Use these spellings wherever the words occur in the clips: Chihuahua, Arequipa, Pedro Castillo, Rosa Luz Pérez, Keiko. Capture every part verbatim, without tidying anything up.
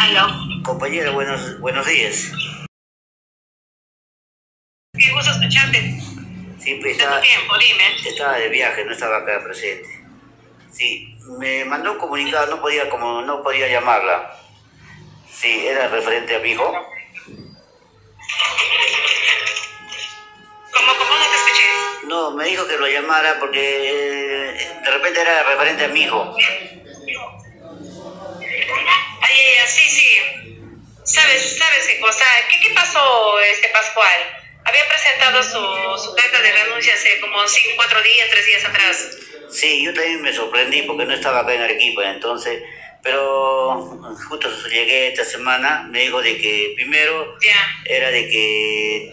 Aló. Compañero, buenos, buenos días. Qué gusto escucharte. Sí, pues estaba, tiempo, dime. Estaba de viaje, no estaba acá presente. Sí, me mandó un comunicado, no podía, como, no podía llamarla. Sí, era referente a mi hijo. ¿Cómo, cómo no te escuché? No, me dijo que lo llamara porque de repente era referente a mi hijo. Ay, sí, sí. Sabes, sabes qué cosa. ¿Qué, qué pasó, este Pascual? Había presentado su, su carta de renuncia hace como cinco, cuatro días, tres días atrás. Sí, yo también me sorprendí porque no estaba acá en Arequipa, entonces, pero justo llegué esta semana, me dijo de que primero yeah. era de que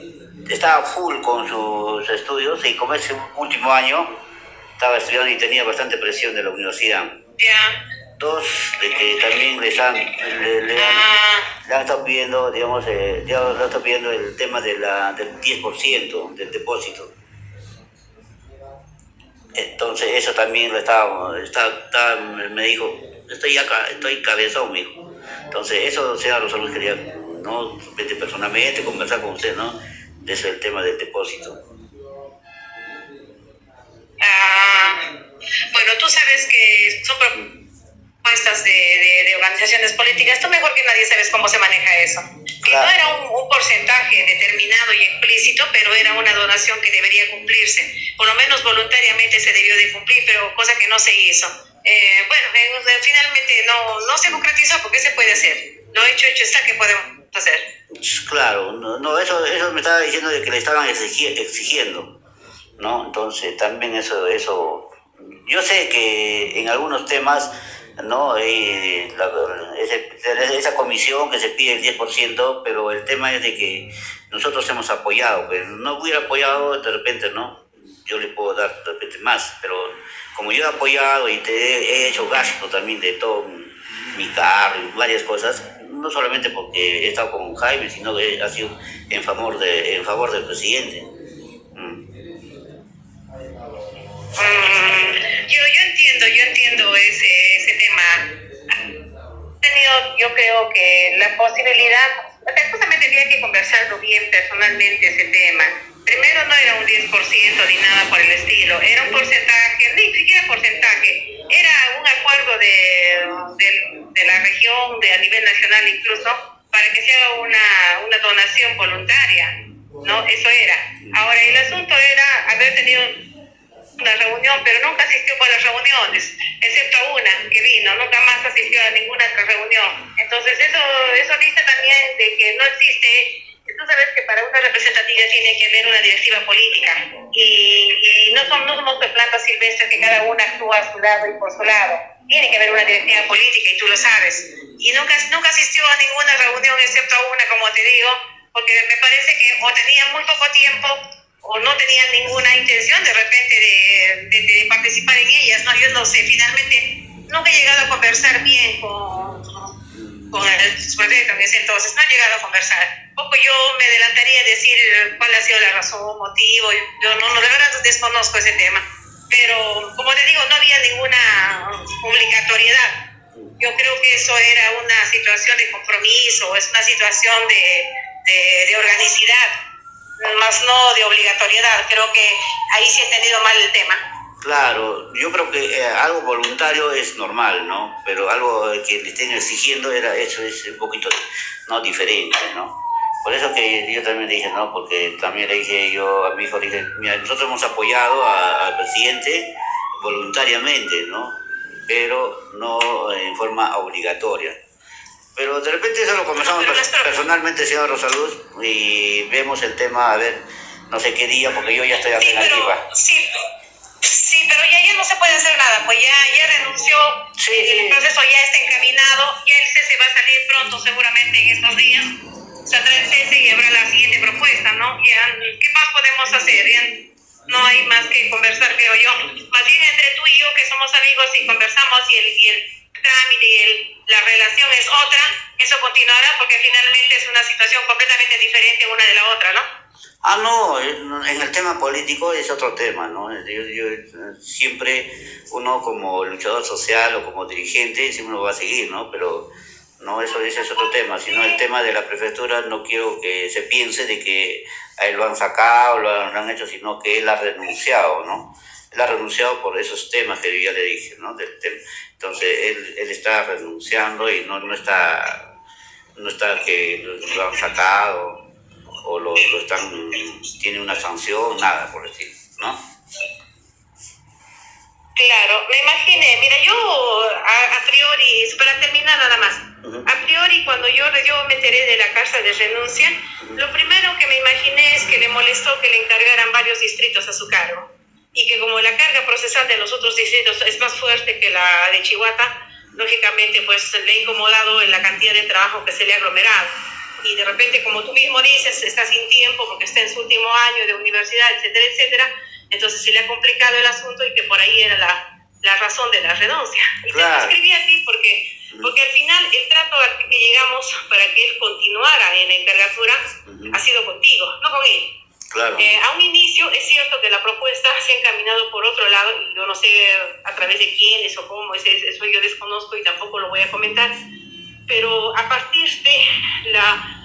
estaba full con sus estudios y como ese último año estaba estudiando y tenía bastante presión de la universidad. Yeah. Dos, de que también les han, le, le, ah. le han estado pidiendo, digamos, eh, le han estado pidiendo el tema de la, del diez por ciento del depósito. Entonces eso también lo estaba, estaba, estaba me dijo, estoy acá, estoy cabezón, me dijo. Entonces eso, señora Rosa Luz, quería, no, personalmente, conversar con usted, ¿no? De eso, el tema del depósito. Ah, bueno, tú sabes que son propuestas de, de, de organizaciones políticas, tú mejor que nadie sabes cómo se maneja eso. Claro. No era un, un porcentaje determinado y explícito, pero era una donación que debería cumplirse. Por lo menos voluntariamente se debió de cumplir, pero cosa que no se hizo. Eh, bueno, eh, finalmente no, no se concretizó porque se puede hacer. Lo hecho, hecho está, ¿qué podemos hacer? Claro, no, no eso, eso me estaba diciendo de que le estaban exigiendo, ¿no? Entonces también eso, eso yo sé que en algunos temas, ¿no? Eh, la, ese, esa comisión que se pide el diez por ciento, pero el tema es de que nosotros hemos apoyado, pero no hubiera apoyado de repente, ¿no? Yo le puedo dar de repente más, pero como yo he apoyado y te he hecho gasto también de todo mi carro y varias cosas, no solamente porque he estado con Jaime, sino que ha sido en favor, de, en favor del presidente. Mm, yo, yo entiendo, yo entiendo ese, ese tema. He tenido, yo creo que la posibilidad, la cosa me tenía que conversarlo bien personalmente ese tema. Primero no era un diez por ciento ni nada por el estilo, era un porcentaje, ni siquiera porcentaje, era un acuerdo de, de, de la región, de a nivel nacional incluso, para que se haga una, una donación voluntaria, ¿no? Eso era. Ahora, el asunto era haber tenido una reunión, pero nunca asistió a las reuniones, excepto a una que vino, nunca más asistió a ninguna otra reunión. Entonces eso, eso dice también de que no existe, tú sabes que para una representativa tiene que haber una directiva política, y, y no, son, no somos plantas silvestres que cada una actúa a su lado y por su lado, tiene que haber una directiva política y tú lo sabes. Y nunca, nunca asistió a ninguna reunión excepto a una, como te digo, porque me parece que o tenía muy poco tiempo, o no tenían ninguna intención de repente de, de, de participar en ellas, ¿no? Yo no sé, finalmente nunca he llegado a conversar bien con, con el sujeto en ese entonces, no he llegado a conversar. Poco yo me adelantaría a decir cuál ha sido la razón, motivo, yo no, no, de verdad desconozco ese tema. Pero, como te digo, no había ninguna obligatoriedad. Yo creo que eso era una situación de compromiso, es una situación de, de, de organicidad, más no de obligatoriedad. Creo que ahí sí he entendido mal el tema. Claro, yo creo que eh, algo voluntario es normal, ¿no? Pero algo que le estén exigiendo, era eso es un poquito no diferente, ¿no? Por eso que yo también le dije, ¿no? Porque también le dije yo a mi hijo, le dije, mira, nosotros hemos apoyado a, al presidente voluntariamente, ¿no? Pero no en forma obligatoria. Pero de repente eso lo comenzamos personalmente, señora Rosa Luz, y vemos el tema, a ver, no sé qué día, porque yo ya estoy aquí sí, en Arequipa. Sí, sí, pero ya, ya no se puede hacer nada, pues ya, ya renunció, sí, el sí. proceso ya está encaminado, ya el cese va a salir pronto, seguramente en estos días. Saldrá el cese y habrá la siguiente propuesta, ¿no? Ya, ¿qué más podemos hacer? Ya no hay más que conversar, creo yo. Más bien entre tú y yo, que somos amigos y conversamos, y el... Y el trámite y el, la relación es otra, eso continuará porque finalmente es una situación completamente diferente una de la otra, ¿no? Ah, no, en el tema político es otro tema, ¿no? Yo, yo, siempre uno como luchador social o como dirigente siempre uno va a seguir, ¿no? Pero no, eso ese es otro tema, sino el tema de la prefectura. No quiero que se piense de que a él lo han sacado, lo han, lo han hecho, sino que él ha renunciado, ¿no? Él ha renunciado por esos temas que yo ya le dije, ¿no? Del tema. Entonces él, él está renunciando y no, no está, no está que lo han sacado o lo, lo están, tiene una sanción, nada por decir, ¿no? Claro, me imaginé, mira, yo a, a priori, para terminar nada más, a priori cuando yo, yo me enteré de la carta de renuncia, lo primero que me imaginé es que le molestó que le encargaran varios distritos a su cargo, y que como la carga procesal de los otros distritos es más fuerte que la de Chihuahua, lógicamente pues le ha incomodado en la cantidad de trabajo que se le ha aglomerado, y de repente, como tú mismo dices, está sin tiempo porque está en su último año de universidad, etcétera, etcétera, entonces se le ha complicado el asunto, y que por ahí era la, la razón de la renuncia. Y claro, te lo escribí así porque, porque al final el trato al que llegamos para que él continuara en la encargatura, uh-huh, ha sido contigo, no con él. Claro. Eh, a un inicio es cierto que la propuesta se ha encaminado por otro lado, y yo no sé a través de quiénes o cómo, eso yo desconozco y tampoco lo voy a comentar, pero a partir de la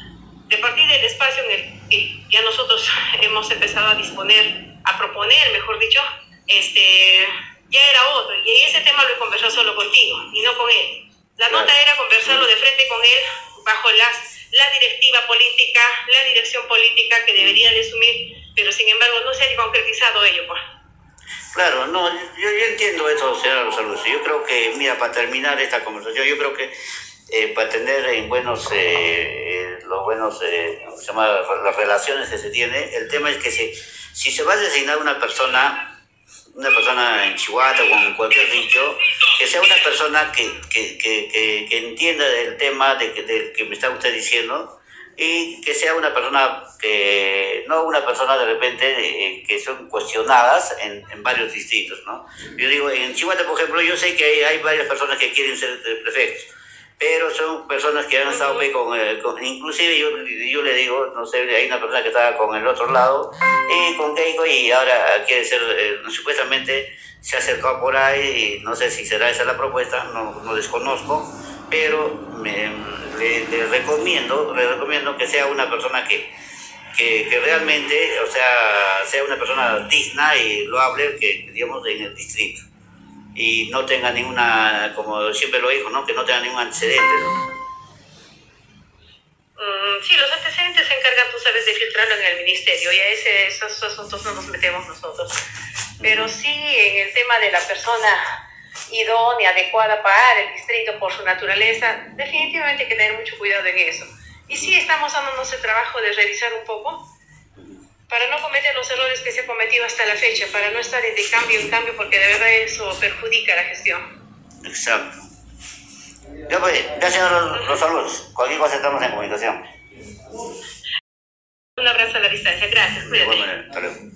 de partir del espacio en el que ya nosotros hemos empezado a disponer, a proponer, mejor dicho, este, ya era otro, y ese tema lo he conversado solo contigo y no con él. La nota era conversarlo de frente con él bajo las, la directiva política, la dirección política que debería de asumir, pero sin embargo no se ha concretizado ello, pues. Claro, no, yo, yo entiendo eso, señora Rosa Luz. Yo creo que, mira, para terminar esta conversación, yo creo que eh, para tener en buenos, eh, los buenos, eh, se llama, las relaciones que se tienen, el tema es que se... Si se va a designar una persona, una persona en Chihuahua o en cualquier sitio, que sea una persona que, que, que, que, que entienda del tema de, del que me está usted diciendo, y que sea una persona que, no una persona de repente de, que son cuestionadas en, en varios distritos, ¿no? Yo digo, en Chihuahua, por ejemplo, yo sé que hay, hay varias personas que quieren ser prefectos, pero son personas que han estado con, eh, con inclusive yo, yo le digo, no sé, hay una persona que estaba con el otro lado, y con Keiko, y ahora quiere ser, eh, supuestamente se acercó por ahí, y no sé si será esa la propuesta, no, no desconozco, pero me, le, le recomiendo, le recomiendo que sea una persona que, que, que realmente, o sea, sea una persona digna y loable, que digamos en el distrito, y no tenga ninguna, como siempre lo dijo, ¿no? Que no tenga ningún antecedente, ¿no? Mm, sí, los antecedentes se encargan, tú sabes, de filtrarlo en el ministerio, y a ese, esos asuntos no nos metemos nosotros. Pero sí, en el tema de la persona idónea, adecuada para el distrito por su naturaleza, definitivamente hay que tener mucho cuidado en eso. Y sí, estamos dándonos el trabajo de revisar un poco, para no cometer los errores que se han cometido hasta la fecha, para no estar de cambio en cambio, porque de verdad eso perjudica la gestión. Exacto. Ya, pues, gracias, Rosa Luz. Cualquier cosa, estamos en comunicación. Un abrazo a la distancia. Gracias, cuídate. De igual manera, hasta luego.